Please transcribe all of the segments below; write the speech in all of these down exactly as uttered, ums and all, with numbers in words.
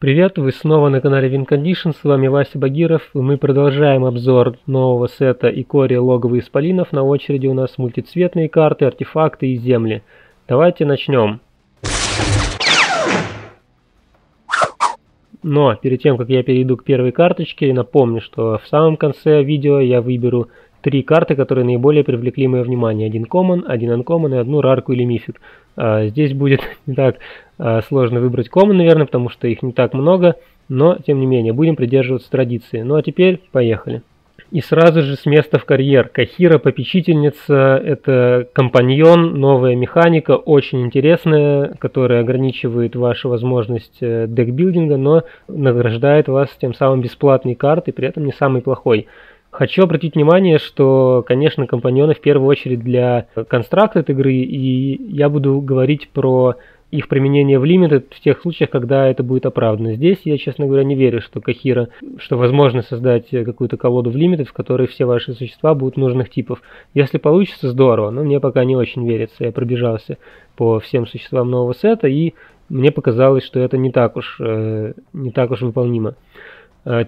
Привет, вы снова на канале Win Condition, с вами Вася Багиров, и мы продолжаем обзор нового сета Икория Логово Исполинов. На очереди у нас мультицветные карты, артефакты и земли. Давайте начнем. Но перед тем, как я перейду к первой карточке, напомню, что в самом конце видео я выберу три карты, которые наиболее привлекли мое внимание. Один common, один uncommon и одну рарку или мифик. А, здесь будет не так а, сложно выбрать common, наверное, потому что их не так много. Но, тем не менее, будем придерживаться традиции. Ну а теперь поехали. И сразу же с места в карьер. Кахира, попечительница, это компаньон, новая механика, очень интересная, которая ограничивает вашу возможность декбилдинга, но награждает вас тем самым бесплатной картой, при этом не самый плохой. Хочу обратить внимание, что, конечно, компаньоны в первую очередь для констракта этой игры, и я буду говорить про их применение в Limited в тех случаях, когда это будет оправдано. Здесь я, честно говоря, не верю, что Кахира, что возможно создать какую-то колоду в Limited, в которой все ваши существа будут нужных типов. Если получится, здорово, но мне пока не очень верится. Я пробежался по всем существам нового сета, и мне показалось, что это не так уж, не так уж выполнимо.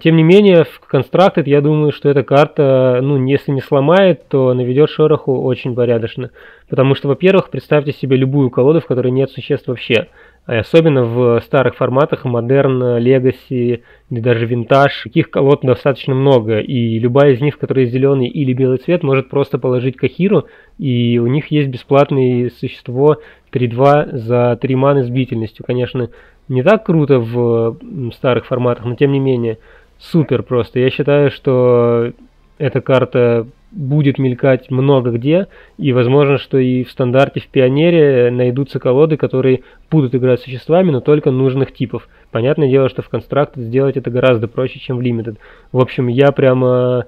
Тем не менее, в Constructed я думаю, что эта карта, ну, если не сломает, то наведет шороху очень порядочно. Потому что, во-первых, представьте себе любую колоду, в которой нет существ вообще. Особенно в старых форматах, модерн, легаси, даже винтаж. Таких колод достаточно много, и любая из них, в которой зеленый или белый цвет, может просто положить Кахиру, и у них есть бесплатное существо три-два за три маны с бдительностью. Конечно, не так круто в старых форматах, но тем не менее супер просто. Я считаю, что эта карта будет мелькать много где, и возможно, что и в стандарте, в пионере найдутся колоды, которые будут играть с существами, но только нужных типов. Понятное дело, что в Constructed сделать это гораздо проще, чем в Limited. В общем, я прямо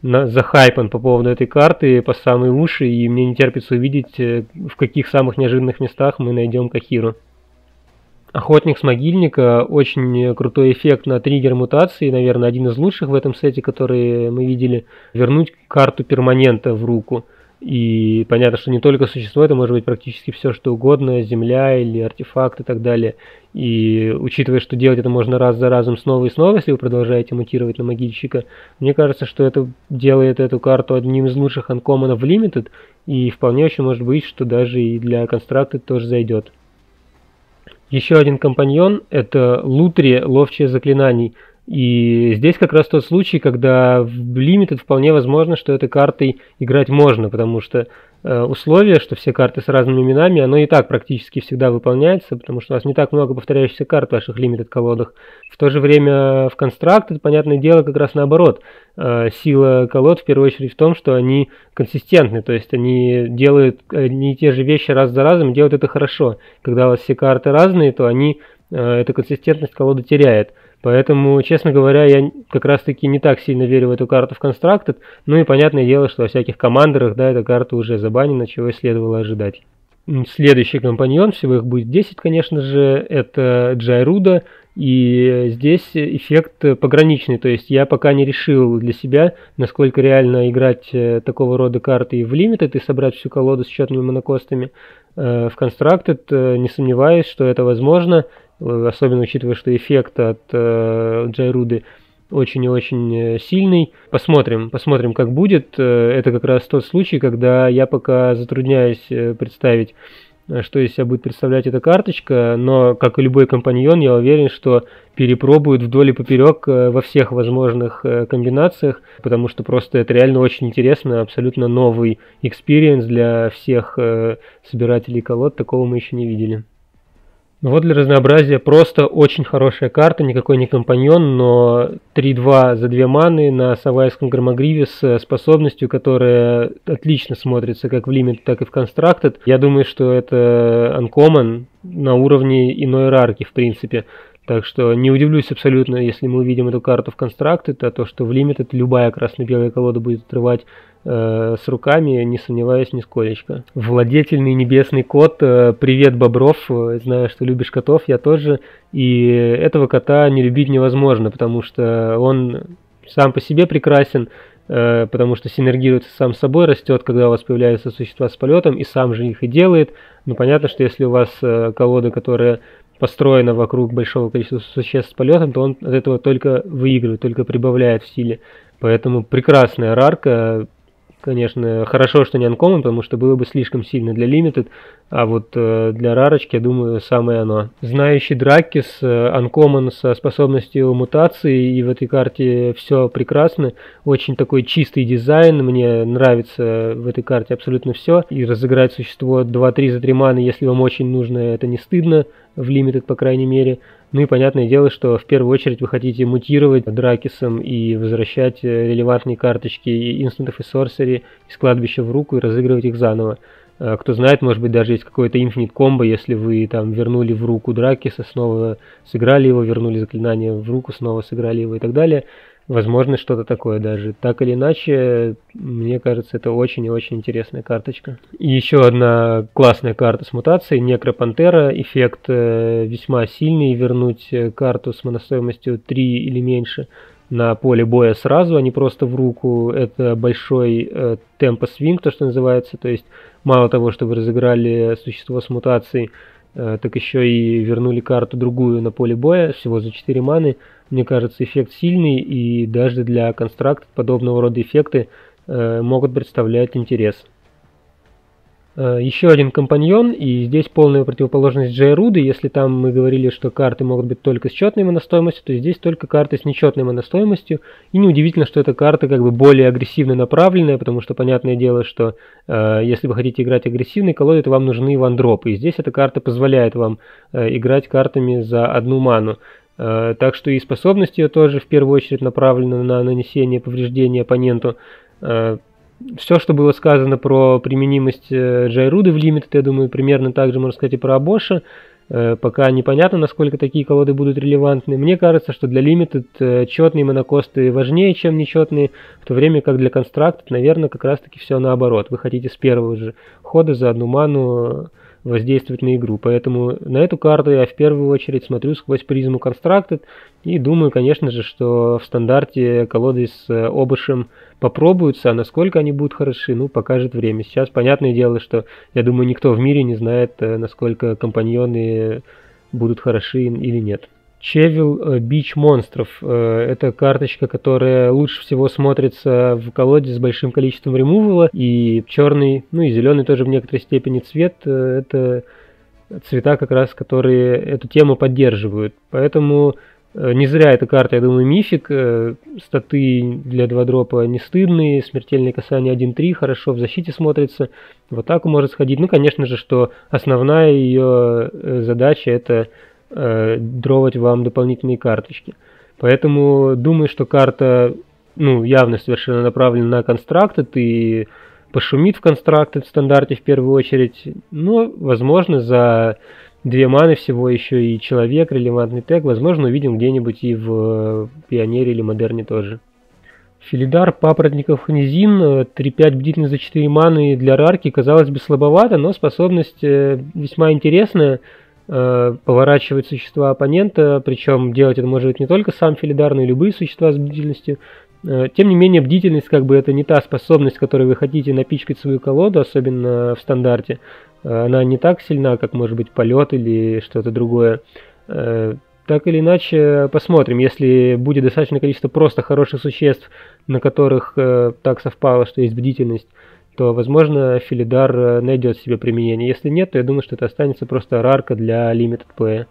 захайпан по поводу этой карты по самые уши, и мне не терпится увидеть, в каких самых неожиданных местах мы найдем Кахиру. Охотник с могильника, очень крутой эффект на триггер мутации, наверное, один из лучших в этом сете, который мы видели. Вернуть карту перманента в руку. И понятно, что не только существо, это может быть практически все, что угодно, земля или артефакт и так далее. И учитывая, что делать это можно раз за разом снова и снова, если вы продолжаете мутировать на могильщика, мне кажется, что это делает эту карту одним из лучших анкоманов в Limited, и вполне очень может быть, что даже и для Constructed тоже зайдет. Еще один компаньон – это Лутрия, ловчее заклинаний. И здесь как раз тот случай, когда в Limited вполне возможно, что этой картой играть можно, потому что э, условие, что все карты с разными именами, оно и так практически всегда выполняется, потому что у вас не так много повторяющихся карт в ваших Limited колодах. В то же время в Constructed, понятное дело, как раз наоборот. Э, сила колод в первую очередь в том, что они консистентны, то есть они делают одни и те же вещи раз за разом, делают это хорошо. Когда у вас все карты разные, то они, э, эта консистентность колоды теряет. Поэтому, честно говоря, я как раз-таки не так сильно верю в эту карту в Constructed. Ну и понятное дело, что во всяких командерах, да, эта карта уже забанена, чего и следовало ожидать. Следующий компаньон, всего их будет десять, конечно же, это Джайруда. И здесь эффект пограничный, то есть я пока не решил для себя, насколько реально играть такого рода карты в Limited и собрать всю колоду с четными монокостами. В Constructed не сомневаюсь, что это возможно. Особенно учитывая, что эффект от э, Джайруды очень и очень сильный. Посмотрим, посмотрим, как будет. Это как раз тот случай, когда я пока затрудняюсь представить, что из себя будет представлять эта карточка. Но, как и любой компаньон, я уверен, что перепробуют вдоль и поперек во всех возможных комбинациях, потому что просто это реально очень интересно, абсолютно новый экспириенс для всех собирателей колод. Такого мы еще не видели. Вот для разнообразия просто очень хорошая карта, никакой не компаньон, но три-два за две маны на Савайском Громогриве с способностью, которая отлично смотрится как в Limited, так и в Constructed. Я думаю, что это uncommon на уровне иной рарки, в принципе. Так что не удивлюсь абсолютно, если мы увидим эту карту в Constructed, а то, что в Limited любая красно-белая колода будет отрывать э, с руками, не сомневаюсь нисколечко. Владетельный небесный кот, э, привет, Бобров, знаю, что любишь котов, я тоже, и этого кота не любить невозможно, потому что он сам по себе прекрасен, э, потому что синергируется сам с собой, растет, когда у вас появляются существа с полетом, и сам же их и делает. Но понятно, что если у вас э, колода, которая построена вокруг большого количества существ с полетом, то он от этого только выигрывает, только прибавляет в силе. Поэтому прекрасная рарка. Конечно, хорошо, что не анкомом, потому что было бы слишком сильно для лимитед, а вот э, для рарочки, я думаю, самое оно. Знающий Дракис, анкоман со способностью мутации, и в этой карте все прекрасно. Очень такой чистый дизайн, мне нравится в этой карте абсолютно все. И разыграть существо два-три за три маны, если вам очень нужно, это не стыдно, в лимитед, по крайней мере. Ну и понятное дело, что в первую очередь вы хотите мутировать Дракисом и возвращать релевантные карточки и инстантов и сорсери из кладбища в руку и разыгрывать их заново. Кто знает, может быть, даже есть какое-то инфинит комбо, если вы там вернули в руку Дракиса, снова сыграли его, вернули заклинание в руку, снова сыграли его и так далее. Возможно, что-то такое даже. Так или иначе, мне кажется, это очень и очень интересная карточка. И еще одна классная карта с мутацией, Некропантера. Эффект весьма сильный, вернуть карту с моностоимостью три или меньше на поле боя сразу, а не просто в руку. Это большой темпо-свинг, то, что называется. То есть, мало того, что вы разыграли существо с мутацией, так еще и вернули карту другую на поле боя, всего за четыре маны. Мне кажется, эффект сильный, и даже для констракта подобного рода эффекты э, могут представлять интерес. Э, еще один компаньон, и здесь полная противоположность Джайруды. Если там мы говорили, что карты могут быть только с четной моностоимостью, то здесь только карты с нечетной моностоимостью. И неудивительно, что эта карта как бы более агрессивно направленная, потому что понятное дело, что э, если вы хотите играть агрессивной колодой, то вам нужны вандропы. И здесь эта карта позволяет вам э, играть картами за одну ману. Так что и способность ее тоже в первую очередь направлена на нанесение повреждений оппоненту. Все, что было сказано про применимость Джайруды в лимитед, я думаю, примерно так же можно сказать и про Абоша. Пока непонятно, насколько такие колоды будут релевантны. Мне кажется, что для лимитед четные монокосты важнее, чем нечетные, в то время как для констракта, наверное, как раз-таки все наоборот. Вы хотите с первого же хода за одну ману воздействовать на игру, поэтому на эту карту я в первую очередь смотрю сквозь призму Constructed и думаю, конечно же, что в стандарте колоды с Обышем попробуются, а насколько они будут хороши, ну, покажет время. Сейчас понятное дело, что, я думаю, никто в мире не знает, насколько компаньоны будут хороши или нет. Чевилл, Бич Монстров. Это карточка, которая лучше всего смотрится в колоде с большим количеством ремувала. И черный, ну и зеленый тоже в некоторой степени цвет. Это цвета, как раз, которые эту тему поддерживают. Поэтому не зря эта карта, я думаю, мифик. Статы для два-дропа не стыдные, смертельное касание один-три хорошо в защите смотрится, в атаку может сходить. Ну, конечно же, что основная ее задача — это дровать вам дополнительные карточки. Поэтому думаю, что карта, ну, явно совершенно направлена на Constructed и пошумит в Constructed в стандарте в первую очередь. Но, возможно, за две маны всего еще и человек, релевантный тег, возможно, увидим где-нибудь и в Пионере или Модерне тоже. Филидар, Папоротников Хнизин, три-пять бдительность за четыре маны для рарки, казалось бы, слабовато, но способность весьма интересная. Поворачивать существа оппонента, причем делать это может не только сам Филидар, но и любые существа с бдительностью. Тем не менее, бдительность, как бы, это не та способность, которой вы хотите напичкать свою колоду, особенно в стандарте. Она не так сильна, как, может быть, полет или что-то другое. Так или иначе, посмотрим, если будет достаточное количество просто хороших существ, на которых так совпало, что есть бдительность, то, возможно, Филидар найдет себе применение. Если нет, то я думаю, что это останется просто рарка для Limited Play.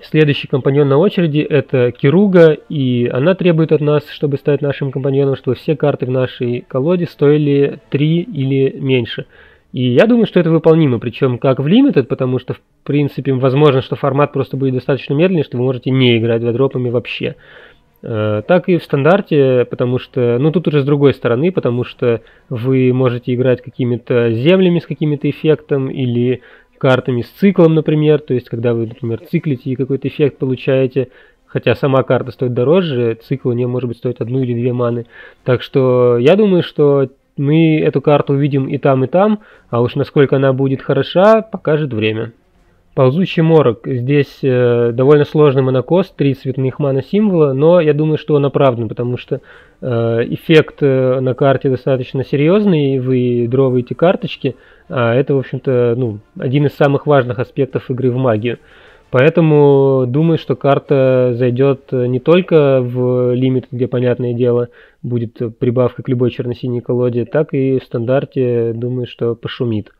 Следующий компаньон на очереди — это Кируга, и она требует от нас, чтобы стать нашим компаньоном, чтобы все карты в нашей колоде стоили три или меньше. И я думаю, что это выполнимо, причем как в Limited, потому что, в принципе, возможно, что формат просто будет достаточно медленный, что вы можете не играть двадропами вообще. Так и в стандарте, потому что, ну, тут уже с другой стороны, потому что вы можете играть какими-то землями с каким-то эффектом или картами с циклом, например, то есть когда вы, например, циклите и какой-то эффект получаете, хотя сама карта стоит дороже, цикл у нее может быть стоит одну или две маны. Так что я думаю, что мы эту карту увидим и там, и там, а уж насколько она будет хороша, покажет время. Ползучий морок. Здесь э, довольно сложный монокост, три цветных мана-символа, но я думаю, что он оправдан, потому что э, эффект э, на карте достаточно серьезный, вы дроваете карточки, а это, в общем-то, ну, один из самых важных аспектов игры в магию. Поэтому думаю, что карта зайдет не только в лимит, где, понятное дело, будет прибавка к любой черно-синей колоде, так и в стандарте, думаю, что пошумит.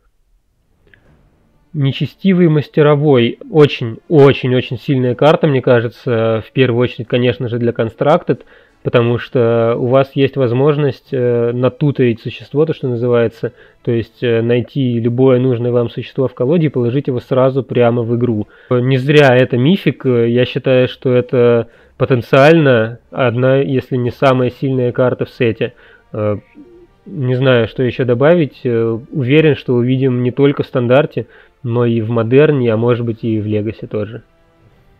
Нечестивый мастеровой. Очень-очень-очень сильная карта, мне кажется, в первую очередь, конечно же, для Constructed, потому что у вас есть возможность натутарить существо, то, что называется, то есть найти любое нужное вам существо в колоде и положить его сразу прямо в игру. Не зря это мифик, я считаю, что это потенциально одна, если не самая сильная карта в сете. Не знаю, что еще добавить. Уверен, что увидим не только в стандарте, но и в модерне, а может быть и в легасе тоже.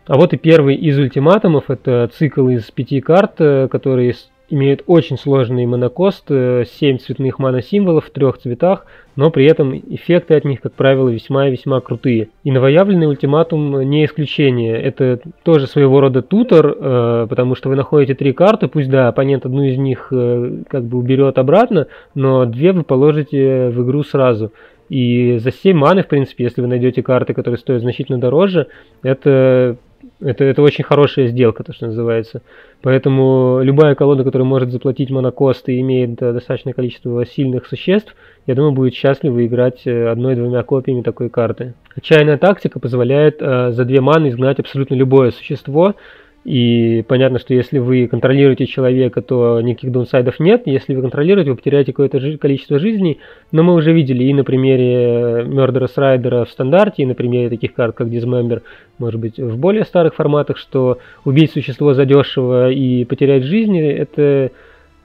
А вот и первый из ультиматумов. Это цикл из пяти карт, которые имеют очень сложный монокост. семь цветных моносимволов в трех цветах, но при этом эффекты от них, как правило, весьма и весьма крутые. И новоявленный ультиматум не исключение. Это тоже своего рода тутор, потому что вы находите три карты, пусть да, оппонент одну из них как бы уберет обратно, но две вы положите в игру сразу. И за семь маны, в принципе, если вы найдете карты, которые стоят значительно дороже, это... Это, это очень хорошая сделка, то, что называется. Поэтому любая колода, которая может заплатить монокост и имеет достаточное количество сильных существ, я думаю, будет счастлива играть одной-двумя копиями такой карты. Отчаянная тактика позволяет э, за две маны изгнать абсолютно любое существо. И понятно, что если вы контролируете человека, то никаких даунсайдов нет. Если вы контролируете, вы потеряете какое-то жи- количество жизней. Но мы уже видели и на примере Murderous Rider в стандарте, и на примере таких карт, как Dismember, может быть, в более старых форматах, что убить существо задешево и потерять жизни – это...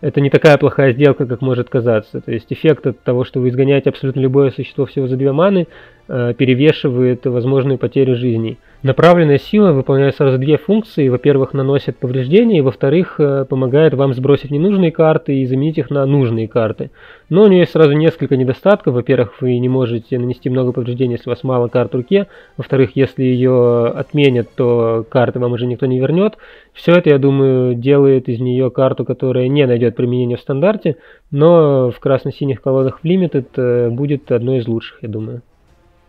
Это не такая плохая сделка, как может казаться. То есть эффект от того, что вы изгоняете абсолютно любое существо всего за две маны, перевешивает возможную потерю жизни. Направленная сила выполняет сразу две функции. Во-первых, наносит повреждения, и во-вторых, помогает вам сбросить ненужные карты и заменить их на нужные карты. Но у нее есть сразу несколько недостатков. Во-первых, вы не можете нанести много повреждений, если у вас мало карт в руке. Во-вторых, если ее отменят, то карты вам уже никто не вернет. Все это, я думаю, делает из нее карту, которая не найдет применение в стандарте, но в красно-синих колодах в Limited будет одной из лучших, я думаю.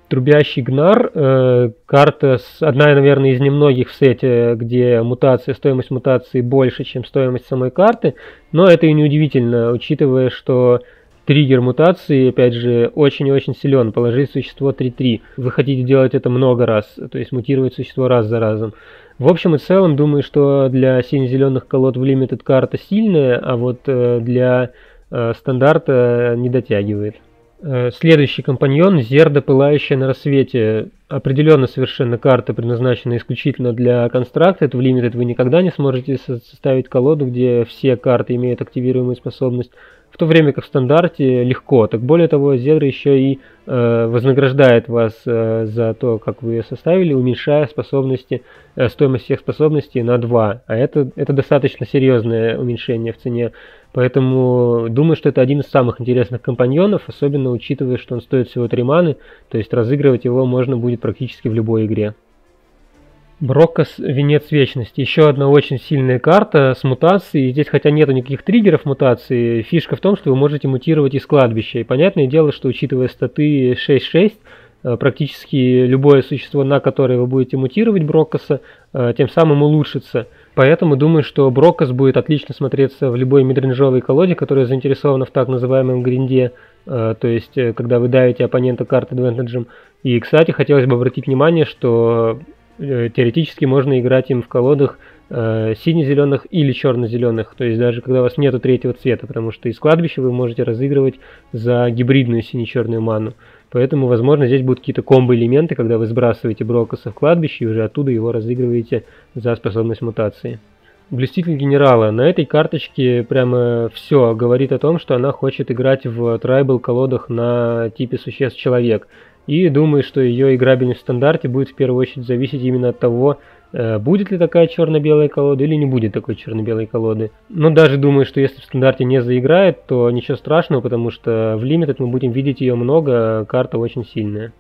Трубящий Гнар, э, карта, с, одна, наверное, из немногих в сете, где мутация, стоимость мутации больше, чем стоимость самой карты, но это и неудивительно, учитывая, что триггер мутации, опять же, очень и очень силен. Положить существо три-три. Вы хотите делать это много раз, то есть мутировать существо раз за разом. В общем и целом, думаю, что для сине-зеленых колод в Limited карта сильная, а вот для э, стандарта не дотягивает. Следующий компаньон — Зердо, пылающая на рассвете. Определенно совершенно карта, предназначена исключительно для Constructed. В Limited вы никогда не сможете составить колоду, где все карты имеют активируемую способность, в то время как в стандарте легко. Так более того, Зердо еще и э, вознаграждает вас э, за то, как вы ее составили, уменьшая способности, э, стоимость всех способностей на два. А это, это достаточно серьезное уменьшение в цене. Поэтому думаю, что это один из самых интересных компаньонов, особенно учитывая, что он стоит всего три маны, то есть разыгрывать его можно будет практически в любой игре. Брокос, Венец Вечности. Еще одна очень сильная карта с мутацией. Здесь, хотя нету никаких триггеров мутации, фишка в том, что вы можете мутировать из кладбища. И понятное дело, что учитывая статы шесть шесть, практически любое существо, на которое вы будете мутировать Брокоса, тем самым улучшится. Поэтому думаю, что Брокос будет отлично смотреться в любой мидренжовой колоде, которая заинтересована в так называемом гринде, то есть когда вы давите оппонента карты адвентеджем. И, кстати, хотелось бы обратить внимание, что теоретически можно играть им в колодах э, сине-зеленых или черно-зеленых, то есть даже когда у вас нету третьего цвета, потому что из кладбища вы можете разыгрывать за гибридную сине-черную ману. Поэтому, возможно, здесь будут какие-то комбо-элементы, когда вы сбрасываете Брокоса в кладбище и уже оттуда его разыгрываете за способность мутации. Блюститель генерала. На этой карточке прямо все говорит о том, что она хочет играть в трайбл колодах на типе существ человек. И думаю, что ее играбельность в стандарте будет в первую очередь зависеть именно от того, будет ли такая черно-белая колода или не будет такой черно-белой колоды. Но даже думаю, что если в стандарте не заиграет, то ничего страшного, потому что в Limited мы будем видеть ее много, карта очень сильная.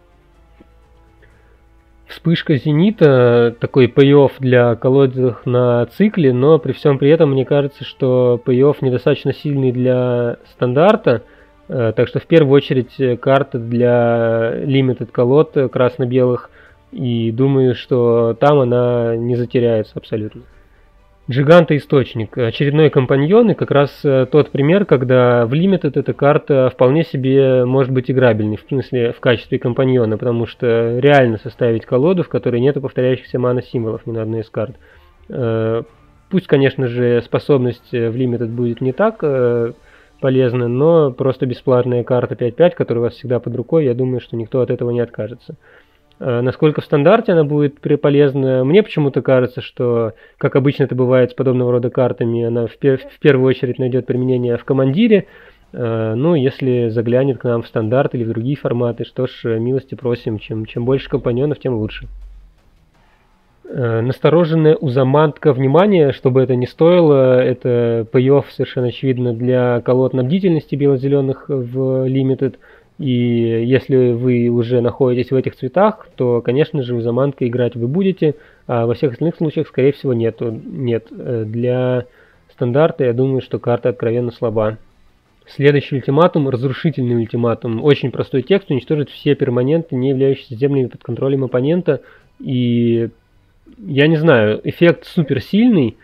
Вспышка Зенита, такой пей-офф для колод на цикле, но при всем при этом мне кажется, что пей-офф недостаточно сильный для стандарта. Так что в первую очередь карта для Limited колод красно-белых И думаю, что там она не затеряется абсолютно. Джиганта Источник. Очередной компаньон, и как раз тот пример, когда в Limited эта карта вполне себе может быть играбельной, в смысле в качестве компаньона, потому что реально составить колоду, в которой нет повторяющихся мана-символов ни на одной из карт. Пусть, конечно же, способность в Limited будет не так полезна, но просто бесплатная карта пять пять, которая у вас всегда под рукой, я думаю, что никто от этого не откажется. Насколько в стандарте она будет полезна, мне почему-то кажется, что, как обычно это бывает с подобного рода картами, она в, пер в первую очередь найдет применение в командире, э, ну, если заглянет к нам в стандарт или в другие форматы, что ж, милости просим, чем, чем больше компаньонов, тем лучше. Э, настороженная узамантка внимания, чтобы это не стоило, это пей-офф совершенно очевидно для колод на бдительности бело-зеленых в Limited. И если вы уже находитесь в этих цветах, то, конечно же, у заманка играть вы будете, а во всех остальных случаях, скорее всего, нету. Нет. Для стандарта, я думаю, что карта откровенно слаба. Следующий ультиматум – разрушительный ультиматум. Очень простой текст, уничтожить все перманенты, не являющиеся землями под контролем оппонента. И, я не знаю, эффект суперсильный.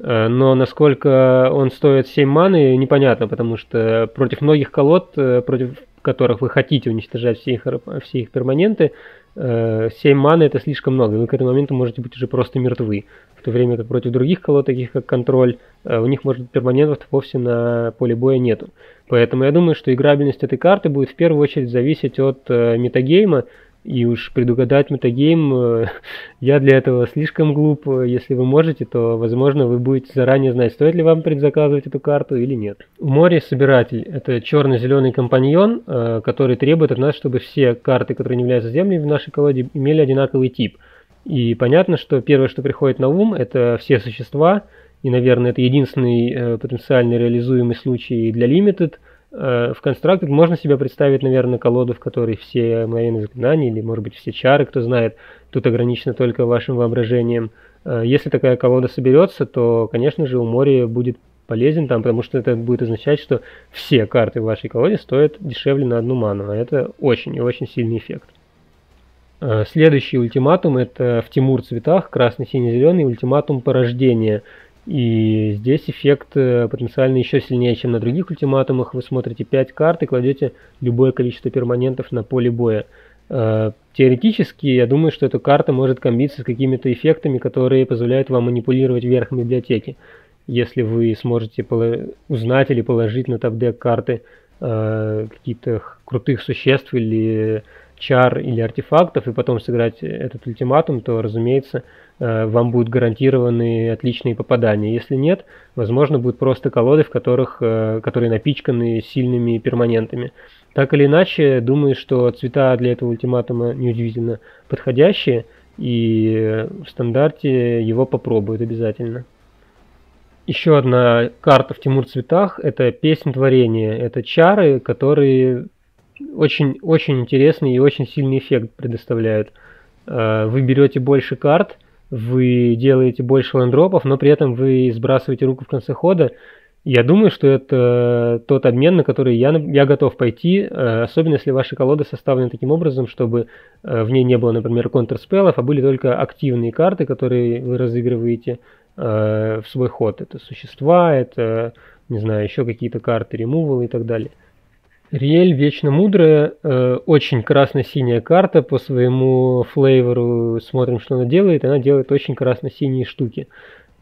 Но насколько он стоит семь маны, непонятно, потому что против многих колод, против которых вы хотите уничтожать все их, все их перманенты, семь маны это слишком много, вы к этому моменту можете быть уже просто мертвы. В то время как против других колод, таких как контроль, у них, может быть, перманентов вовсе на поле боя нету. Поэтому я думаю, что играбельность этой карты будет в первую очередь зависеть от метагейма. И уж предугадать метагейм я для этого слишком глуп. Если вы можете, то, возможно, вы будете заранее знать, стоит ли вам предзаказывать эту карту или нет. Море Собиратель. Это черно-зеленый компаньон, который требует от нас, чтобы все карты, которые не являются землей в нашей колоде, имели одинаковый тип. И понятно, что первое, что приходит на ум, это все существа. И, наверное, это единственный потенциально реализуемый случай для Limited. В Constructed можно себе представить, наверное, колоду, в которой все мгновенные заклинания или, может быть, все чары, кто знает, тут ограничено только вашим воображением. Если такая колода соберется, то, конечно же, у моря будет полезен там, потому что это будет означать, что все карты в вашей колоде стоят дешевле на одну ману, а это очень и очень сильный эффект. Следующий ультиматум – это в Тимур цветах, красный, синий, зеленый, ультиматум порождения. И здесь эффект потенциально еще сильнее, чем на других ультиматумах. Вы смотрите пять карт и кладете любое количество перманентов на поле боя. Теоретически, я думаю, что эта карта может комбиться с какими-то эффектами, которые позволяют вам манипулировать верхом библиотеки. Если вы сможете узнать или положить на топ-дек карты каких-то крутых существ или чар или артефактов, и потом сыграть этот ультиматум, то, разумеется, вам будут гарантированы отличные попадания. Если нет, возможно, будут просто колоды, в которых, которые напичканы сильными перманентами. Так или иначе, думаю, что цвета для этого ультиматума неудивительно подходящие, и в стандарте его попробуют обязательно. Еще одна карта в Тимур цветах – это Песнь творения. Это чары, которые очень-очень интересный и очень сильный эффект предоставляют. Вы берете больше карт, вы делаете больше лендропов, но при этом вы сбрасываете руку в конце хода. Я думаю, что это тот обмен, на который я, я готов пойти, особенно если ваша колода составлена таким образом, чтобы в ней не было, например, контрспеллов, а были только активные карты, которые вы разыгрываете в свой ход. Это существа, это, не знаю, еще какие-то карты, ремувалы и так далее. Риэль Вечно Мудрая, э, очень красно-синяя карта, по своему флейвору смотрим, что она делает, она делает очень красно-синие штуки.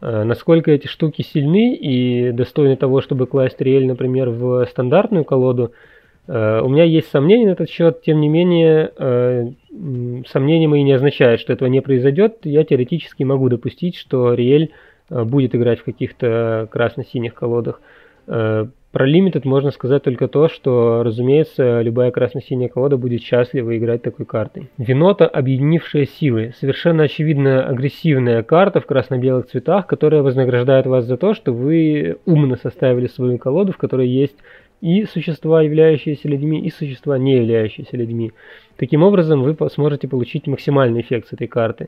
Э, насколько эти штуки сильны и достойны того, чтобы класть Риэль, например, в стандартную колоду, э, у меня есть сомнения на этот счет, тем не менее, э, сомнения мои не означают, что этого не произойдет, я теоретически могу допустить, что Риэль э, будет играть в каких-то красно-синих колодах. Э, Про Limited можно сказать только то, что, разумеется, любая красно-синяя колода будет счастлива играть такой картой. Винота, объединившая силы. Совершенно очевидно агрессивная карта в красно-белых цветах, которая вознаграждает вас за то, что вы умно составили свою колоду, в которой есть и существа, являющиеся людьми, и существа, не являющиеся людьми. Таким образом, вы сможете получить максимальный эффект с этой карты.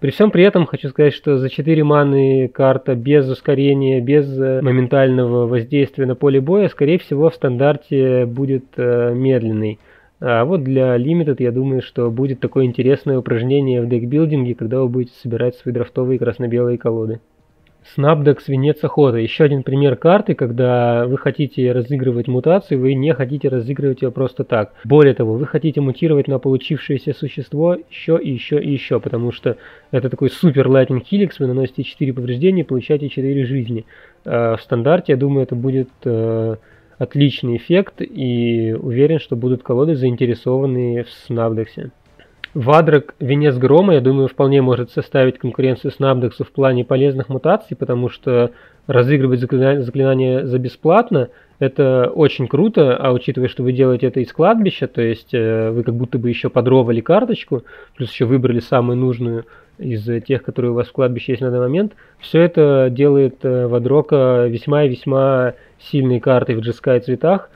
При всем при этом хочу сказать, что за четыре маны карта без ускорения, без моментального воздействия на поле боя, скорее всего, в стандарте будет медленной. А вот для Limited, я думаю, что будет такое интересное упражнение в декбилдинге, когда вы будете собирать свои драфтовые красно-белые колоды. Снабдекс, Венец Охоты. Еще один пример карты, когда вы хотите разыгрывать мутацию, вы не хотите разыгрывать ее просто так. Более того, вы хотите мутировать на получившееся существо еще и еще и еще, потому что это такой супер лайтинг хиликс, вы наносите четыре повреждения и получаете четыре жизни. В стандарте, я думаю, это будет... отличный эффект, и уверен, что будут колоды, заинтересованные в Снабдексе. Вадрак, Венец Грома, я думаю, вполне может составить конкуренцию Снабдексу в плане полезных мутаций, потому что разыгрывать заклинание, заклинание за бесплатно это очень круто, а учитывая, что вы делаете это из кладбища, то есть вы как будто бы еще подровали карточку, плюс еще выбрали самую нужную из тех, которые у вас в кладбище есть на данный момент, все это делает Вадрока весьма и весьма сильной картой в джи эс кей цветах.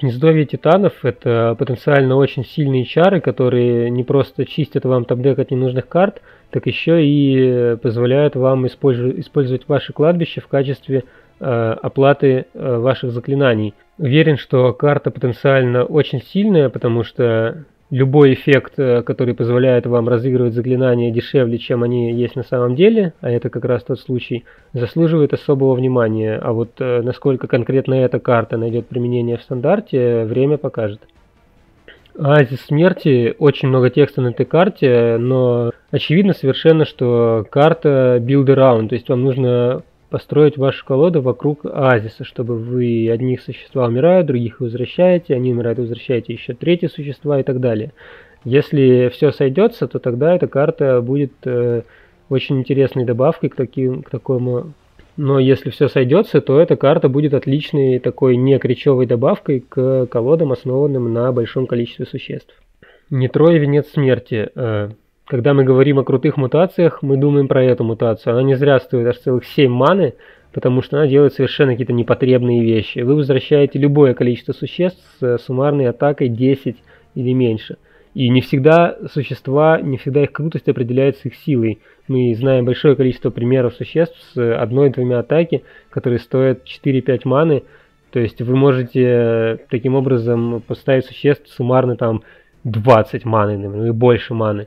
Гнездовье Титанов — это потенциально очень сильные чары, которые не просто чистят вам топ-дек от ненужных карт, так еще и позволяют вам использовать ваше кладбище в качестве оплаты ваших заклинаний. Уверен, что карта потенциально очень сильная, потому что любой эффект, который позволяет вам разыгрывать заклинания дешевле, чем они есть на самом деле, а это как раз тот случай, заслуживает особого внимания. А вот насколько конкретно эта карта найдет применение в стандарте, время покажет. Оазис Смерти. Очень много текста на этой карте, но очевидно совершенно, что карта build around, то есть вам нужно построить вашу колоду вокруг оазиса, чтобы вы одних существа умирают, других возвращаете, они умирают, возвращаете еще третьи существа и так далее. Если все сойдется, то тогда эта карта будет э, очень интересной добавкой к, таким, к такому. Но если все сойдется, то эта карта будет отличной такой некричевой добавкой к колодам, основанным на большом количестве существ. Нетрое, Венец Смерти. Э, Когда мы говорим о крутых мутациях, мы думаем про эту мутацию. Она не зря стоит аж целых семь маны, потому что она делает совершенно какие-то непотребные вещи. Вы возвращаете любое количество существ с суммарной атакой десять или меньше. И не всегда существа, не всегда их крутость определяется их силой. Мы знаем большое количество примеров существ с одной-двумя атаки, которые стоят четыре-пять маны. То есть вы можете таким образом поставить существ суммарно там двадцать маны, наверное, и больше маны.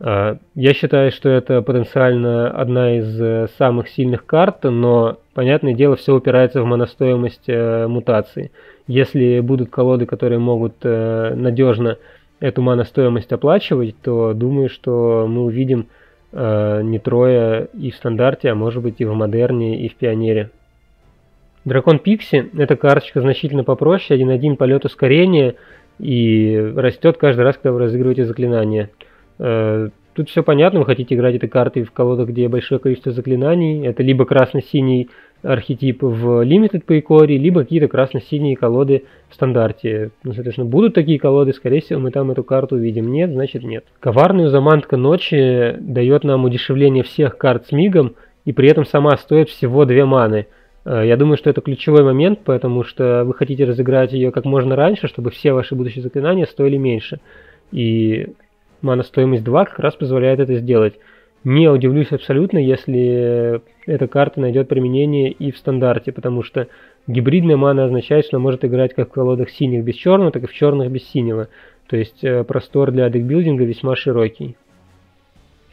Я считаю, что это потенциально одна из самых сильных карт, но, понятное дело, все упирается в моностоимость э, мутации. Если будут колоды, которые могут э, надежно эту моностоимость оплачивать, то думаю, что мы увидим э, Нетрое и в стандарте, а может быть и в модерне, и в пионере. Дракон Пикси — эта карточка значительно попроще, один-один полет ускорения, и растет каждый раз, когда вы разыгрываете заклинание. Тут все понятно, вы хотите играть этой картой в колодах, где большое количество заклинаний. Это либо красно-синий архетип в Limited по Икории, либо какие-то красно-синие колоды в стандарте. Ну, соответственно, будут такие колоды, скорее всего, мы там эту карту увидим. Нет, значит нет. Коварная Замантка Ночи дает нам удешевление всех карт с мигом, и при этом сама стоит всего две маны. Я думаю, что это ключевой момент, потому что вы хотите разыграть ее как можно раньше, чтобы все ваши будущие заклинания стоили меньше. И... мана стоимость два как раз позволяет это сделать. Не удивлюсь абсолютно, если эта карта найдет применение и в стандарте, потому что гибридная мана означает, что она может играть как в колодах синих без черного, так и в черных без синего. То есть простор для декбилдинга весьма широкий.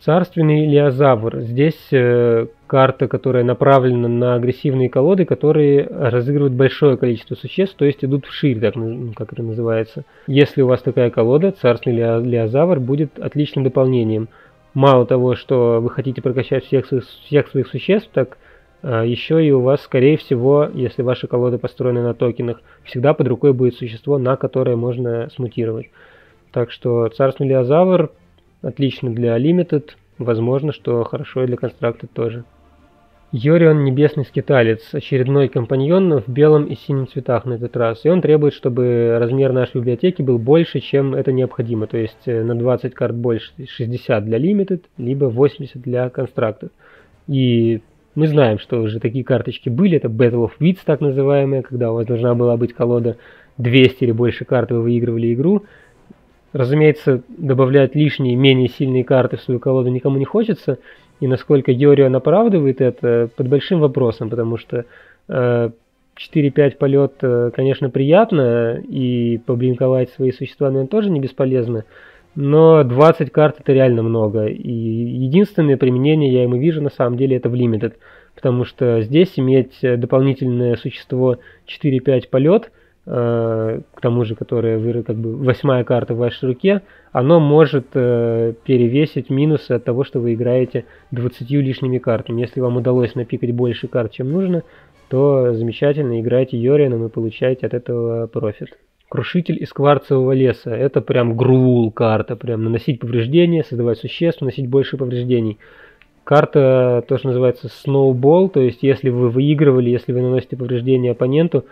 Царственный Леозавр. Здесь э, карта, которая направлена на агрессивные колоды, которые разыгрывают большое количество существ, то есть идут вширь, так, как это называется. Если у вас такая колода, Царственный Леозавр будет отличным дополнением. Мало того, что вы хотите прокачать всех, всех своих существ, так э, еще и у вас, скорее всего, если ваша колода построена на токенах, всегда под рукой будет существо, на которое можно смутировать. Так что Царственный Леозавр... отлично для Limited, возможно, что хорошо и для Constructed тоже. Йорион, Небесный Скиталец, очередной компаньон в белом и синем цветах на этот раз. И он требует, чтобы размер нашей библиотеки был больше, чем это необходимо. То есть на двадцать карт больше, шестьдесят для Limited, либо восемьдесят для Constructed. И мы знаем, что уже такие карточки были. Это Battle of Wits, так называемая, когда у вас должна была быть колода двести или больше карт, вы выигрывали игру. Разумеется, добавлять лишние, менее сильные карты в свою колоду никому не хочется. И насколько Йорион оправдывает это, под большим вопросом, потому что э, четыре-пять полет, конечно, приятно, и поблинковать свои существа, наверное, тоже не бесполезно, но двадцать карт это реально много, и единственное применение я ему вижу на самом деле это в Limited, потому что здесь иметь дополнительное существо четыре-пять полет, э, к тому же, которое как бы восьмая карта в вашей руке, оно может э, перевесить минусы от того, что вы играете двадцатью лишними картами. Если вам удалось напикать больше карт, чем нужно, то замечательно, играйте Йорионом и получаете от этого профит. Крушитель из кварцевого леса. Это прям грул карта. Прям наносить повреждения, создавать существ, наносить больше повреждений. Карта тоже называется Snowball. То есть, если вы выигрывали, если вы наносите повреждения оппоненту,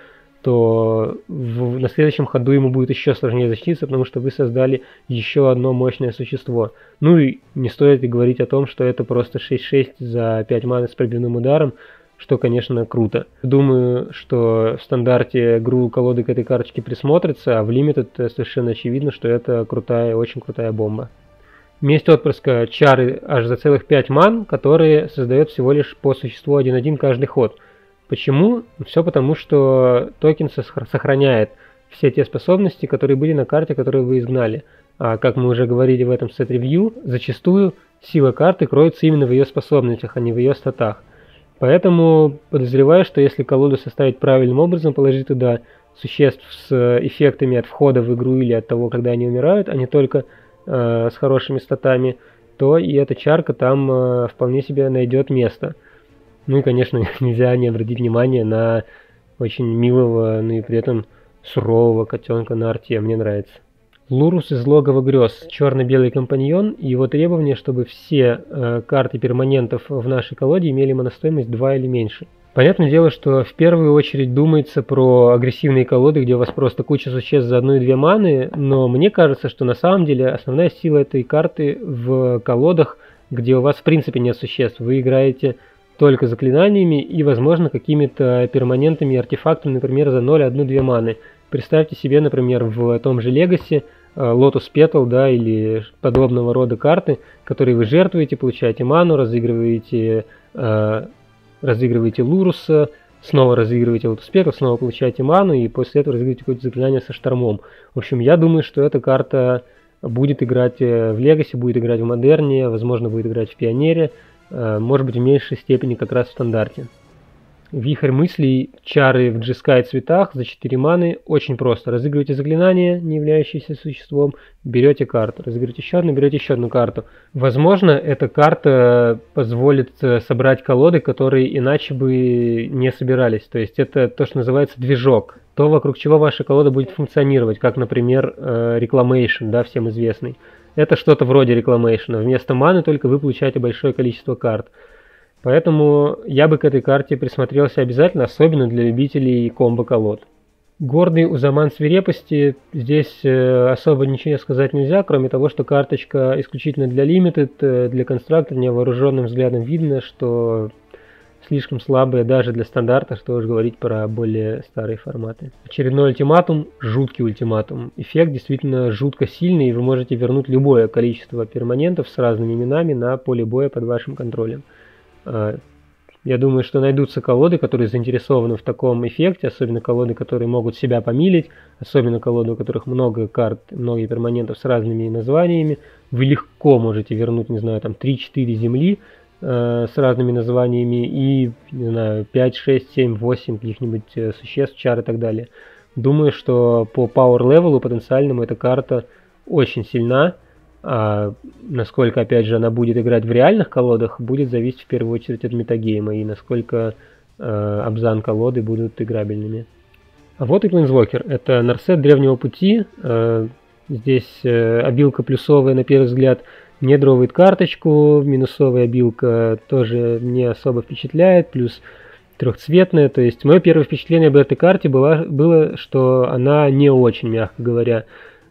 то в, на следующем ходу ему будет еще сложнее защититься, потому что вы создали еще одно мощное существо. Ну и не стоит и говорить о том, что это просто шесть-шесть за пять маны с пробивным ударом, что, конечно, круто. Думаю, что в стандарте гру колоды к этой карточке присмотрится, а в Limited совершенно очевидно, что это крутая, очень крутая бомба. Месть отпрыска чары аж за целых пять ман, которые создает всего лишь по существу один-один каждый ход. Почему? Все потому, что токен сохраняет все те способности, которые были на карте, которые вы изгнали. А как мы уже говорили в этом сет-ревью, зачастую сила карты кроется именно в ее способностях, а не в ее статах. Поэтому подозреваю, что если колоду составить правильным образом, положить туда существ с эффектами от входа в игру или от того, когда они умирают, а не только э, с хорошими статами, то и эта чарка там э, вполне себе найдет место. Ну и, конечно, нельзя не обратить внимание на очень милого, но и при этом сурового котенка на арте, мне нравится. Лурус из логова грез, черно-белый компаньон, и его требование, чтобы все э, карты перманентов в нашей колоде имели моностоимость два или меньше. Понятное дело, что в первую очередь думается про агрессивные колоды, где у вас просто куча существ за одну и две маны, но мне кажется, что на самом деле основная сила этой карты в колодах, где у вас в принципе нет существ, вы играете только заклинаниями и, возможно, какими-то перманентами и артефактами, например, за ноль-одну-две маны. Представьте себе, например, в том же Legacy Lotus Petal, да, или подобного рода карты, которые вы жертвуете, получаете ману, разыгрываете, э, разыгрываете Луруса, снова разыгрываете Lotus Petal, снова получаете ману, и после этого разыгрываете какое-то заклинание со штормом. В общем, я думаю, что эта карта будет играть в Legacy, будет играть в Модерне, возможно, будет играть в Пионере, э, может быть, в меньшей степени как раз в Стандарте. Вихрь мыслей, чары в джи-скай цветах за четыре маны очень просто. Разыгрываете заклинание, не являющееся существом, берете карту. Разыгрываете еще одну, берете еще одну карту. Возможно, эта карта позволит собрать колоды, которые иначе бы не собирались. То есть это то, что называется движок. То, вокруг чего ваша колода будет функционировать, как, например, Reclamation, да, всем известный. Это что-то вроде Reclamation. Вместо маны только вы получаете большое количество карт. Поэтому я бы к этой карте присмотрелся обязательно, особенно для любителей комбо-колод. Гордый Узаман свирепости. Здесь э, особо ничего сказать нельзя, кроме того, что карточка исключительно для Limited, для констракта, невооруженным взглядом видно, что слишком слабая даже для стандарта, что уж говорить про более старые форматы. Очередной ультиматум, жуткий ультиматум. Эффект действительно жутко сильный, и вы можете вернуть любое количество перманентов с разными именами на поле боя под вашим контролем. Я думаю, что найдутся колоды, которые заинтересованы в таком эффекте, особенно колоды, которые могут себя помилить, особенно колоды, у которых много карт, много перманентов с разными названиями. Вы легко можете вернуть, не знаю, там три-четыре земли э, с разными названиями и, не знаю, пять, шесть, семь, восемь каких-нибудь существ, чар и так далее. Думаю, что по пауэр-левелу потенциальному эта карта очень сильна. А насколько, опять же, она будет играть в реальных колодах, будет зависеть в первую очередь от метагейма и насколько э, обзан колоды будут играбельными. А вот и Клинзвокер. Это Нарсет древнего пути. Э, здесь э, обилка плюсовая, на первый взгляд, не дровает карточку. Минусовая обилка тоже не особо впечатляет. Плюс трехцветная. То есть мое первое впечатление об этой карте было, было, что она не очень, мягко говоря.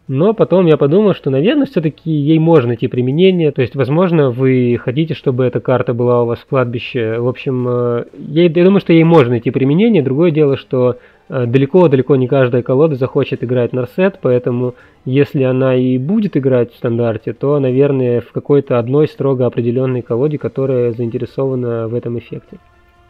Но потом я подумал, что, наверное, все-таки ей можно найти применение. То есть, возможно, вы хотите, чтобы эта карта была у вас в кладбище. В общем, я думаю, что ей можно найти применение. Другое дело, что далеко-далеко не каждая колода захочет играть Нарсет. Поэтому, если она и будет играть в стандарте, то, наверное, в какой-то одной строго определенной колоде, которая заинтересована в этом эффекте.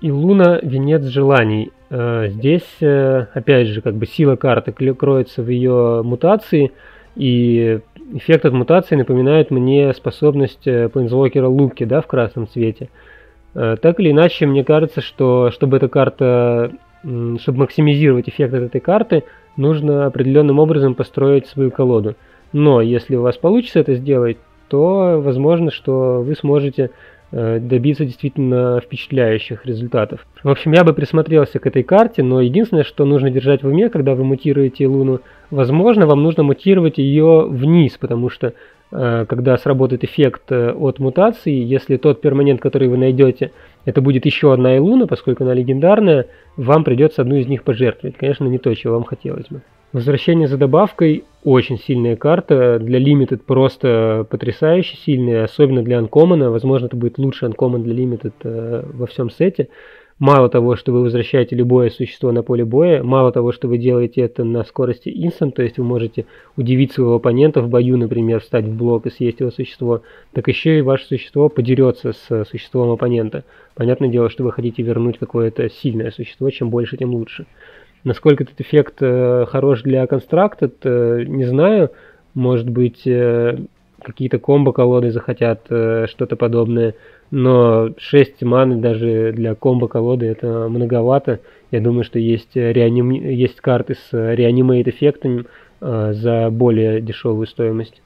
Илуна, венец желаний. Здесь, опять же, как бы сила карты кроется в ее мутации, и эффект от мутации напоминает мне способность плейнсвокера Луки, да, в красном цвете. Так или иначе, мне кажется, что чтобы эта карта, чтобы максимизировать эффект от этой карты, нужно определенным образом построить свою колоду. Но если у вас получится это сделать, то возможно, что вы сможете добиться действительно впечатляющих результатов. В общем, я бы присмотрелся к этой карте, но единственное, что нужно держать в уме, когда вы мутируете Луну, возможно, вам нужно мутировать ее вниз, потому что когда сработает эффект от мутации, если тот перманент, который вы найдете, это будет еще одна Илуна, поскольку она легендарная, вам придется одну из них пожертвовать. Конечно, не то, чего вам хотелось бы. Возвращение за добавкой — очень сильная карта. Для Limited просто потрясающе сильная, особенно для Uncommon. Возможно, это будет лучший Uncommon для Limited во всем сете. Мало того, что вы возвращаете любое существо на поле боя, мало того, что вы делаете это на скорости инстант, то есть вы можете удивить своего оппонента в бою, например, встать в блок и съесть его существо, так еще и ваше существо подерется с существом оппонента. Понятное дело, что вы хотите вернуть какое-то сильное существо, чем больше, тем лучше. Насколько этот эффект э, хорош для Constructed, э, не знаю, может быть... Э, какие-то комбо-колоды захотят э, что-то подобное, но шесть маны даже для комбо-колоды это многовато. Я думаю, что есть, реаним... есть карты с реанимейт-эффектом э, за более дешевую стоимость.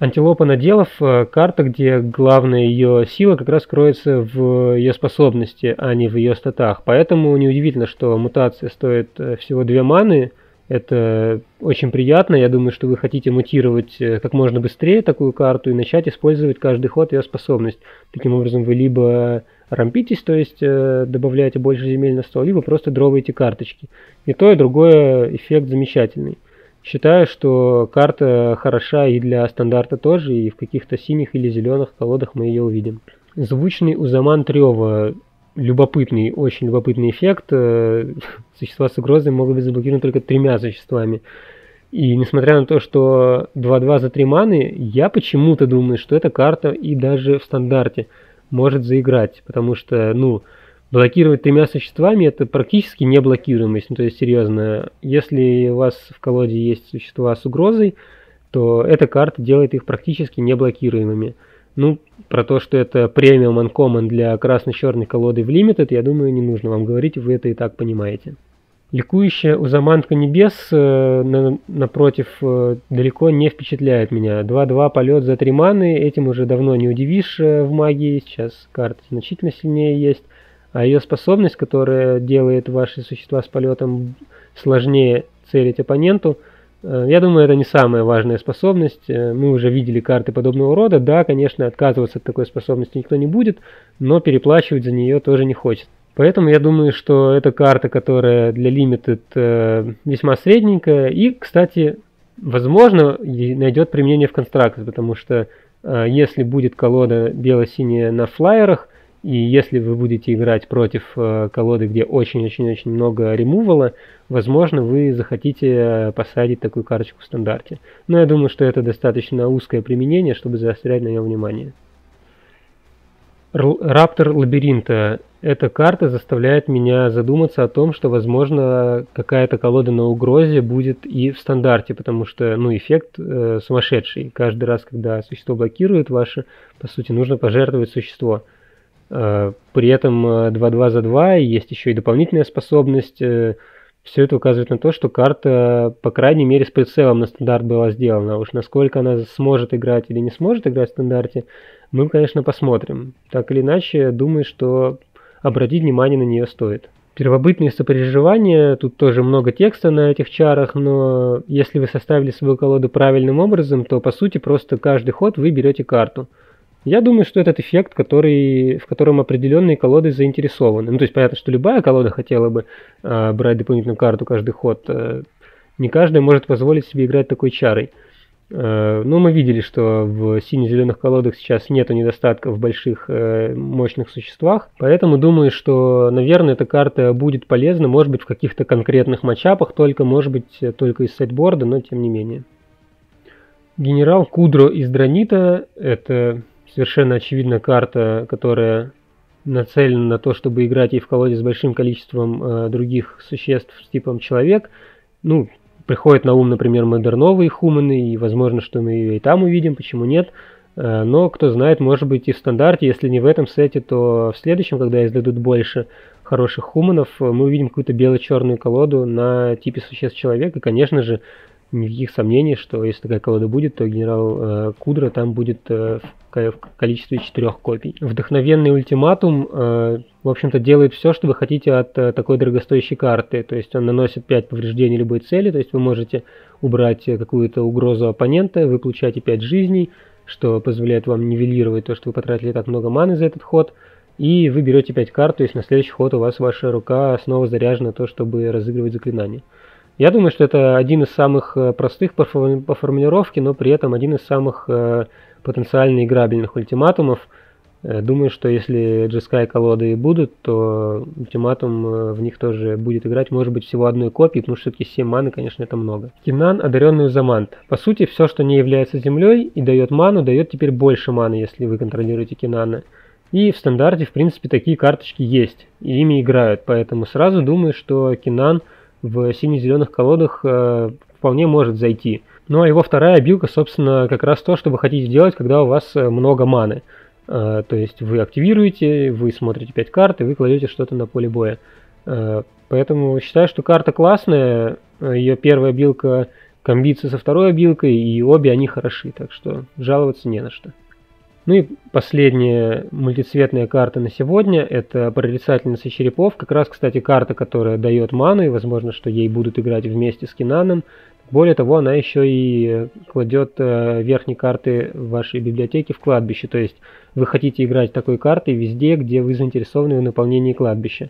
Антилопа наделов э, – карта, где главная ее сила как раз кроется в ее способности, а не в ее статах. Поэтому неудивительно, что мутация стоит всего две маны. Это очень приятно, я думаю, что вы хотите мутировать как можно быстрее такую карту и начать использовать каждый ход ее способность. Таким образом вы либо рампитесь, то есть добавляете больше земель на стол, либо просто дроваете карточки. И то, и другое эффект замечательный. Считаю, что карта хороша и для стандарта тоже, и в каких-то синих или зеленых колодах мы ее увидим. Звучный узаман Трёва. Любопытный, очень любопытный эффект. Существа с угрозой могут быть заблокированы только тремя существами. И несмотря на то, что два-два за три маны, я почему-то думаю, что эта карта и даже в стандарте может заиграть. Потому что, ну, блокировать тремя существами — это практически неблокируемость. Ну, то есть, серьезно, если у вас в колоде есть существа с угрозой, то эта карта делает их практически неблокируемыми. Ну, про то, что это премиум анкоммон для красно-черной колоды в Limited, я думаю, не нужно вам говорить, вы это и так понимаете. Ликующая Узамантка Небес, э, на, напротив, э, далеко не впечатляет меня. два-два полет за три маны, этим уже давно не удивишь э, в магии, сейчас карта значительно сильнее есть. А ее способность, которая делает ваши существа с полетом сложнее целить оппоненту, я думаю, это не самая важная способность. Мы уже видели карты подобного рода. Да, конечно, отказываться от такой способности никто не будет, но переплачивать за нее тоже не хочет. Поэтому я думаю, что это карта, которая для Limited весьма средненькая. И, кстати, возможно, найдет применение в Constructed, потому что если будет колода бело-синяя на флайерах, и если вы будете играть против э, колоды, где очень-очень-очень много ремувала, возможно, вы захотите посадить такую карточку в стандарте. Но я думаю, что это достаточно узкое применение, чтобы заострять на нем внимание. Раптор Лабиринта. Эта карта заставляет меня задуматься о том, что, возможно, какая-то колода на угрозе будет и в стандарте, потому что, ну, эффект э, сумасшедший. Каждый раз, когда существо блокирует ваше, по сути, нужно пожертвовать существо. При этом два-два за два, есть еще и дополнительная способность. Все это указывает на то, что карта, по крайней мере, с прицелом на стандарт была сделана. А уж насколько она сможет играть или не сможет играть в стандарте, мы, конечно, посмотрим. Так или иначе, думаю, что обратить внимание на нее стоит. Первобытные сопереживания, тут тоже много текста на этих чарах, но если вы составили свою колоду правильным образом, то, по сути, просто каждый ход вы берете карту. Я думаю, что этот эффект, который, в котором определенные колоды заинтересованы. Ну, то есть понятно, что любая колода хотела бы э, брать дополнительную карту каждый ход. Э, не каждая может позволить себе играть такой чарой. Э, ну, мы видели, что в сине-зеленых колодах сейчас нету недостатков в больших э, мощных существах. Поэтому думаю, что, наверное, эта карта будет полезна, может быть, в каких-то конкретных матчапах, только, может быть, только из сетборда, но тем не менее. Генерал Кудро из Дранита — это... совершенно очевидно карта, которая нацелен на то, чтобы играть и в колоде с большим количеством э, других существ с типом человек. Ну, приходит на ум, например, модерновые хуманы, и возможно, что мы ее и там увидим, почему нет. Э, но, кто знает, может быть и в стандарте, если не в этом сете, то в следующем, когда издадут больше хороших хуманов, мы увидим какую-то бело-черную колоду на типе существ человека. Конечно же, никаких сомнений, что если такая колода будет, то генерал э, Кудро там будет э, в, в количестве четырех копий. Вдохновенный ультиматум, э, в общем-то, делает все, что вы хотите от э, такой дорогостоящей карты. То есть он наносит пять повреждений любой цели, то есть вы можете убрать какую-то угрозу оппонента, вы получаете пять жизней, что позволяет вам нивелировать то, что вы потратили так много маны за этот ход. И вы берете пять карт, то есть на следующий ход у вас ваша рука снова заряжена на то, чтобы разыгрывать заклинание. Я думаю, что это один из самых простых по формулировке, но при этом один из самых потенциально играбельных ультиматумов. Думаю, что если джи эс кей колоды будут, то ультиматум в них тоже будет играть, может быть, всего одной копии, потому что все-таки семь маны, конечно, это много. Кинан, одаренный Узамант. По сути, все, что не является землей и дает ману, дает теперь больше маны, если вы контролируете Кинана. И в стандарте, в принципе, такие карточки есть, и ими играют, поэтому сразу думаю, что Кинан в сине-зеленых колодах э, вполне может зайти. Ну а его вторая билка, собственно, как раз то, что вы хотите делать, когда у вас много маны. Э, то есть вы активируете, вы смотрите пять карт, и вы кладете что-то на поле боя. Э, поэтому считаю, что карта классная, ее первая билка комбится со второй билкой, и обе они хороши, так что жаловаться не на что. Ну и последняя мультицветная карта на сегодня, это Прорицательница Черепов. Как раз, кстати, карта, которая дает ману, и возможно, что ей будут играть вместе с Кинаном. Более того, она еще и кладет верхние карты вашей библиотеки в кладбище. То есть вы хотите играть такой картой везде, где вы заинтересованы в наполнении кладбища.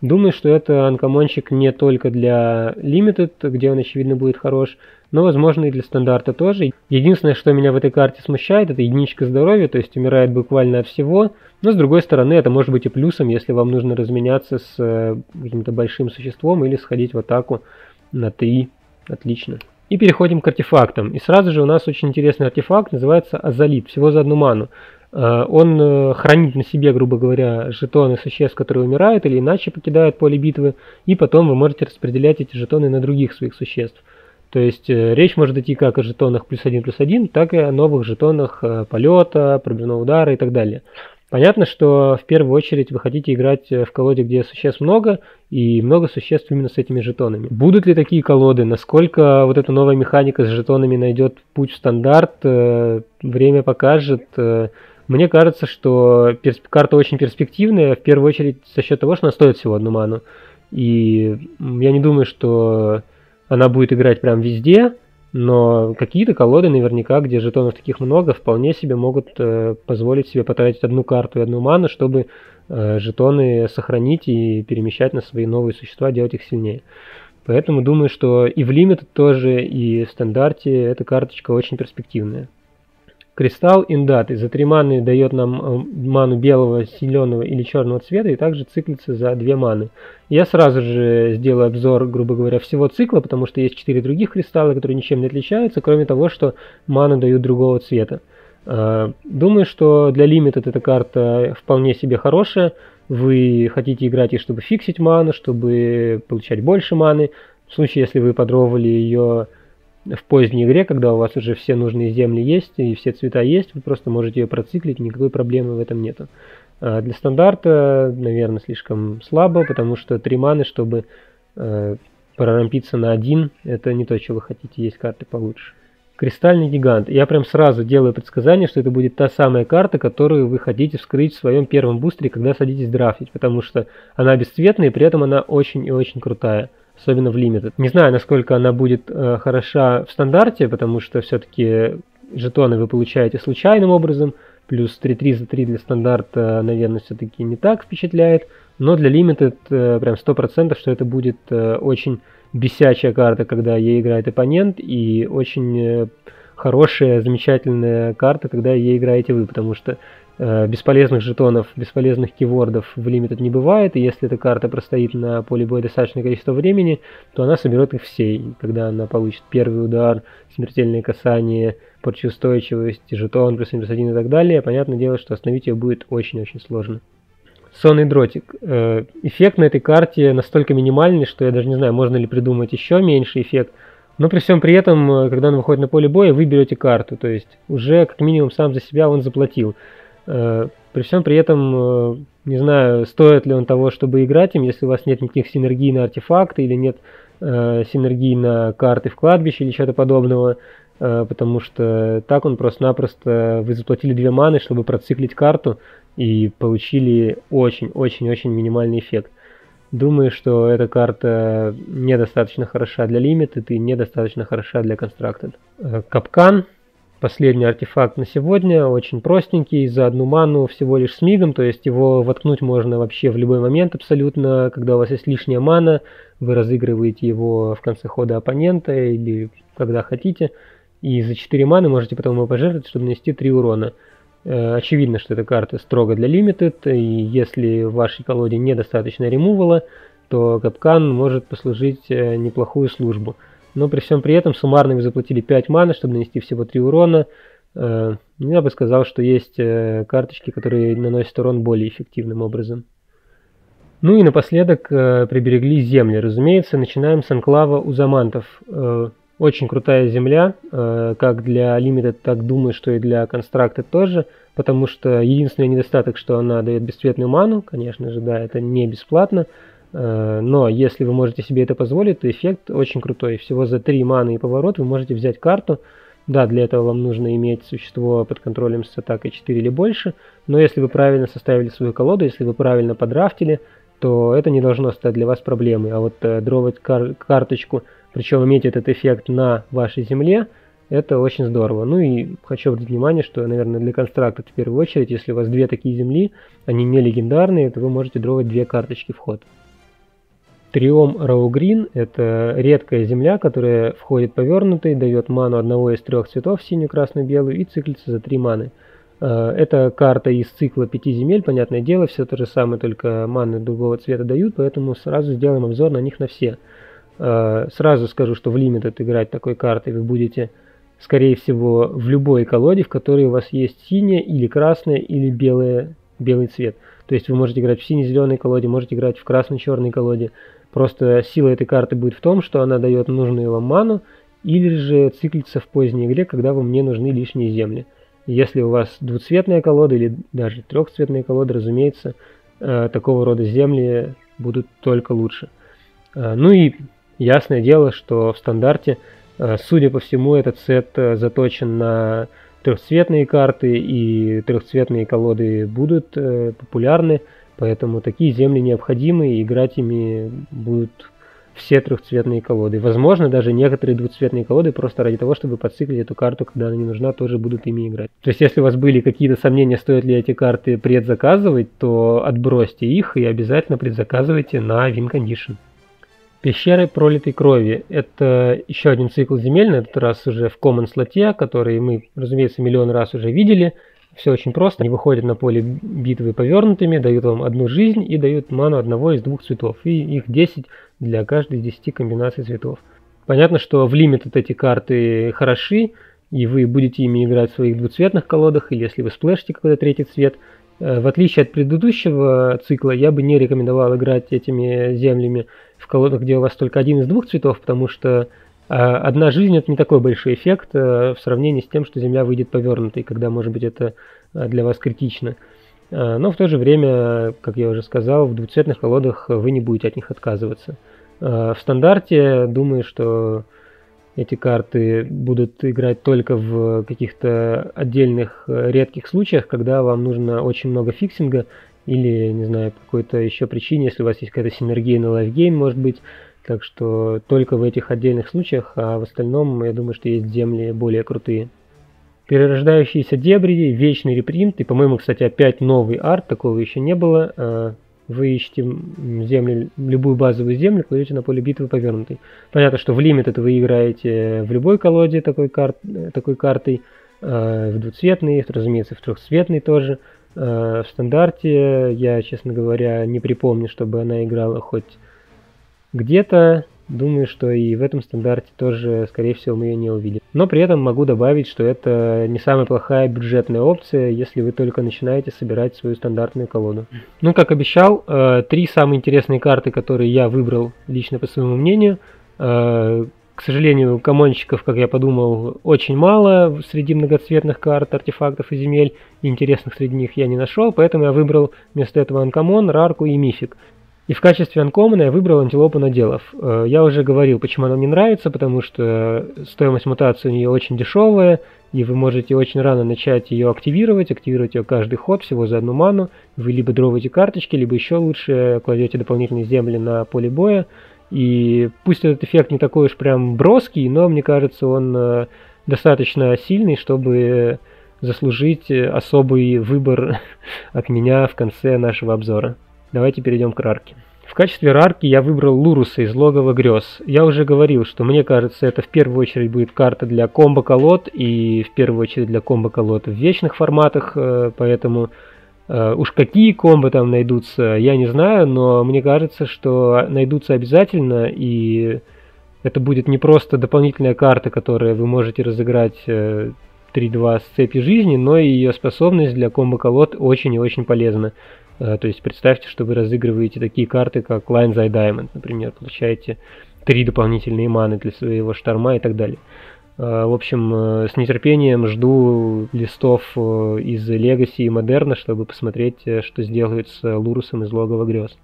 Думаю, что это анкомончик не только для Limited, где он, очевидно, будет хорош, но, возможно, и для стандарта тоже. Единственное, что меня в этой карте смущает, это единичка здоровья, то есть умирает буквально от всего. Но, с другой стороны, это может быть и плюсом, если вам нужно разменяться с каким-то большим существом или сходить в атаку на три. Отлично. И переходим к артефактам. И сразу же у нас очень интересный артефакт, называется Азалит, всего за одну ману. Он хранит на себе, грубо говоря, жетоны существ, которые умирают или иначе покидают поле битвы, и потом вы можете распределять эти жетоны на других своих существ. То есть речь может идти как о жетонах плюс один плюс один, так и о новых жетонах полета, пробивного удара и так далее. Понятно, что в первую очередь вы хотите играть в колоде, где существ много, и много существ именно с этими жетонами. Будут ли такие колоды? Насколько вот эта новая механика с жетонами найдет путь в стандарт? Время покажет. Мне кажется, что карта очень перспективная, в первую очередь за счет того, что она стоит всего одну ману. И я не думаю, что она будет играть прям везде, но какие-то колоды наверняка, где жетонов таких много, вполне себе могут э, позволить себе потратить одну карту и одну ману, чтобы э, жетоны сохранить и перемещать на свои новые существа, делать их сильнее. Поэтому думаю, что и в Limited тоже, и в стандарте эта карточка очень перспективная. Кристалл Индаты за три маны дает нам ману белого, зеленого или черного цвета, и также циклится за две маны. Я сразу же сделаю обзор, грубо говоря, всего цикла, потому что есть четыре других кристалла, которые ничем не отличаются, кроме того, что ману дают другого цвета. Думаю, что для Limited эта карта вполне себе хорошая. Вы хотите играть и чтобы фиксить ману, чтобы получать больше маны. В случае, если вы подровали ее в поздней игре, когда у вас уже все нужные земли есть и все цвета есть, вы просто можете ее проциклить, никакой проблемы в этом нету. А для стандарта, наверное, слишком слабо, потому что три маны, чтобы э, прорампиться на один, это не то, чего вы хотите, есть карты получше. Кристальный гигант. Я прям сразу делаю предсказание, что это будет та самая карта, которую вы хотите вскрыть в своем первом бустере, когда садитесь драфтить, потому что она бесцветная, и при этом она очень и очень крутая. Особенно в Limited. Не знаю, насколько она будет э, хороша в стандарте, потому что все-таки жетоны вы получаете случайным образом. Плюс три-три за три для стандарта, наверное, все-таки не так впечатляет. Но для Limited э, прям сто процентов, что это будет э, очень бесячая карта, когда ей играет оппонент. И очень э, хорошая, замечательная карта, когда ей играете вы. Потому что э, бесполезных жетонов, бесполезных кивордов в Limited не бывает. И если эта карта простоит на поле боя достаточное количество времени, то она соберет их все. И когда она получит первый удар, смертельное касание, порчеустойчивость, жетон плюс один плюс один и так далее, понятное дело, что остановить ее будет очень-очень сложно. Сонный дротик. Эффект на этой карте настолько минимальный, что я даже не знаю, можно ли придумать еще меньший эффект. Но при всем при этом, когда он выходит на поле боя, вы берете карту. То есть уже как минимум сам за себя он заплатил. При всем при этом, не знаю, стоит ли он того, чтобы играть им, если у вас нет никаких синергий на артефакты или нет синергии на карты в кладбище или что-то подобного. Потому что так он просто-напросто... Вы заплатили две маны, чтобы проциклить карту, и получили очень-очень-очень минимальный эффект. Думаю, что эта карта недостаточно хороша для Limited и недостаточно хороша для Constructed. Капкан. Последний артефакт на сегодня. Очень простенький, за одну ману всего лишь с мигом. То есть его воткнуть можно вообще в любой момент абсолютно. Когда у вас есть лишняя мана, вы разыгрываете его в конце хода оппонента или когда хотите. И за четыре маны можете потом его пожертвовать, чтобы нанести три урона. Очевидно, что эта карта строго для Limited, и если в вашей колоде недостаточно ремувала, то капкан может послужить неплохую службу. Но при всем при этом суммарно вы заплатили пять маны, чтобы нанести всего три урона. Я бы сказал, что есть карточки, которые наносят урон более эффективным образом. Ну и напоследок приберегли земли. Разумеется, начинаем с анклава Узамантов. Очень крутая земля, как для Limited, так думаю, что и для Constructed тоже, потому что единственный недостаток, что она дает бесцветную ману, конечно же, да, это не бесплатно, но если вы можете себе это позволить, то эффект очень крутой. Всего за три маны и поворот вы можете взять карту. Да, для этого вам нужно иметь существо под контролем с атакой четыре или больше, но если вы правильно составили свою колоду, если вы правильно подрафтили, то это не должно стать для вас проблемой. А вот э, дровать кар карточку, причем иметь этот эффект на вашей земле, это очень здорово. Ну и хочу обратить внимание, что, наверное, для констракта в первую очередь, если у вас две такие земли, они не легендарные, то вы можете дровать две карточки в ход. Триом Раугрин — это редкая земля, которая входит повернутой, дает ману одного из трех цветов, синюю, красную, белую, и циклится за три маны. Это карта из цикла пяти земель, понятное дело, все то же самое, только маны другого цвета дают, поэтому сразу сделаем обзор на них на все. Сразу скажу, что в Limited играть такой картой вы будете, скорее всего, в любой колоде, в которой у вас есть синяя или красная или белая, белый цвет. То есть вы можете играть в сине-зеленой колоде, можете играть в красно-черной колоде. Просто сила этой карты будет в том, что она дает нужную вам ману, или же циклится в поздней игре, когда вам не нужны лишние земли. Если у вас двуцветная колода или даже трехцветная колода, разумеется, такого рода земли будут только лучше. Ну и ясное дело, что в стандарте, судя по всему, этот сет заточен на трехцветные карты, и трехцветные колоды будут популярны, поэтому такие земли необходимы, и играть ими будут все трехцветные колоды. Возможно, даже некоторые двухцветные колоды просто ради того, чтобы подциклить эту карту, когда она не нужна, тоже будут ими играть. То есть, если у вас были какие-то сомнения, стоит ли эти карты предзаказывать, то отбросьте их и обязательно предзаказывайте на Win Condition. Пещеры пролитой крови — это еще один цикл земель, на этот раз уже в common слоте, который мы, разумеется, миллион раз уже видели. Все очень просто. Они выходят на поле битвы повернутыми, дают вам одну жизнь и дают ману одного из двух цветов. И их десять для каждой из десяти комбинаций цветов. Понятно, что в Limited эти карты хороши, и вы будете ими играть в своих двуцветных колодах, или если вы сплэшите какой-то третий цвет. В отличие от предыдущего цикла, я бы не рекомендовал играть этими землями в колодах, где у вас только один из двух цветов, потому что одна жизнь — это не такой большой эффект в сравнении с тем, что земля выйдет повернутой, когда, может быть, это для вас критично. Но в то же время, как я уже сказал, в двухцветных колодах вы не будете от них отказываться. В стандарте, думаю, что эти карты будут играть только в каких-то отдельных редких случаях, когда вам нужно очень много фиксинга или, не знаю, по какой-то еще причине, если у вас есть какая-то синергия на лайфгейм, может быть. Так что только в этих отдельных случаях, а в остальном, я думаю, что есть земли более крутые. Перерождающиеся дебри, вечный репринт, и, по-моему, кстати, опять новый арт, такого еще не было. Вы ищете земли, любую базовую землю, кладете на поле битвы повернутой. Понятно, что в Limited вы играете в любой колоде такой, карт, такой картой, в двуцветной, разумеется, в трехцветной тоже. В стандарте я, честно говоря, не припомню, чтобы она играла хоть где-то Думаю, что и в этом стандарте тоже, скорее всего, мы ее не увидим. Но при этом могу добавить, что это не самая плохая бюджетная опция, если вы только начинаете собирать свою стандартную колоду. Ну, как обещал, три самые интересные карты, которые я выбрал лично по своему мнению. К сожалению, комонщиков, как я подумал, очень мало среди многоцветных карт, артефактов и земель. Интересных среди них я не нашел, поэтому я выбрал вместо этого анкомон, рарку и мифик. И в качестве анкомона я выбрал антилопу наделов. Я уже говорил, почему она мне нравится, потому что стоимость мутации у нее очень дешевая, и вы можете очень рано начать ее активировать, активировать ее каждый ход всего за одну ману. Вы либо дровите карточки, либо еще лучше кладете дополнительные земли на поле боя. И пусть этот эффект не такой уж прям броский, но мне кажется, он достаточно сильный, чтобы заслужить особый выбор от меня в конце нашего обзора. Давайте перейдем к рарке. В качестве рарки я выбрал Луруса из логова грез. Я уже говорил, что мне кажется, это в первую очередь будет карта для комбо-колод, и в первую очередь для комбо-колод в вечных форматах, поэтому уж какие комбо там найдутся, я не знаю, но мне кажется, что найдутся обязательно, и это будет не просто дополнительная карта, которую вы можете разыграть три-два с цепи жизни, но и ее способность для комбо-колод очень и очень полезна. То есть представьте, что вы разыгрываете такие карты, как Lion's Eye Diamond, например, получаете три дополнительные маны для своего шторма и так далее. В общем, с нетерпением жду листов из Legacy и Модерна, чтобы посмотреть, что сделают с Лурусом из логова грез.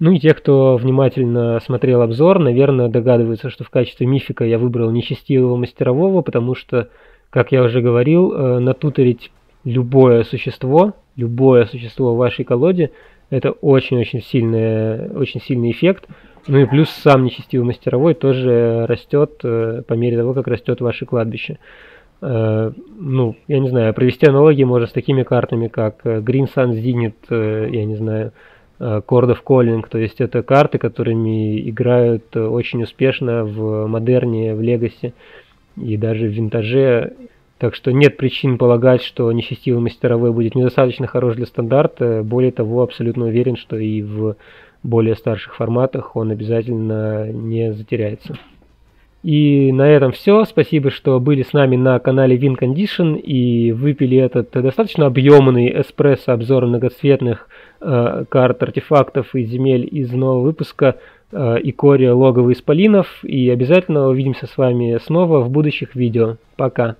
Ну и те, кто внимательно смотрел обзор, наверное, догадываются, что в качестве мифика я выбрал Нечестивого мастерового, потому что, как я уже говорил, натуторить любое существо... Любое существо в вашей колоде – это очень-очень сильный, очень сильный эффект. Ну и плюс сам Нечестивый мастеровой тоже растет по мере того, как растет ваше кладбище. Ну, я не знаю, провести аналогии можно с такими картами, как Green Sun Zenith, я не знаю, Cord of Calling. То есть это карты, которыми играют очень успешно в модерне, в легаси и даже в винтаже. Так что нет причин полагать, что Нечестивый мастеровой будет недостаточно хорош для стандарта. Более того, абсолютно уверен, что и в более старших форматах он обязательно не затеряется. И на этом все. Спасибо, что были с нами на канале Win Condition и выпили этот достаточно объемный эспрессо-обзор многоцветных э, карт, артефактов и земель из нового выпуска э, Икория, логово исполинов. И обязательно увидимся с вами снова в будущих видео. Пока!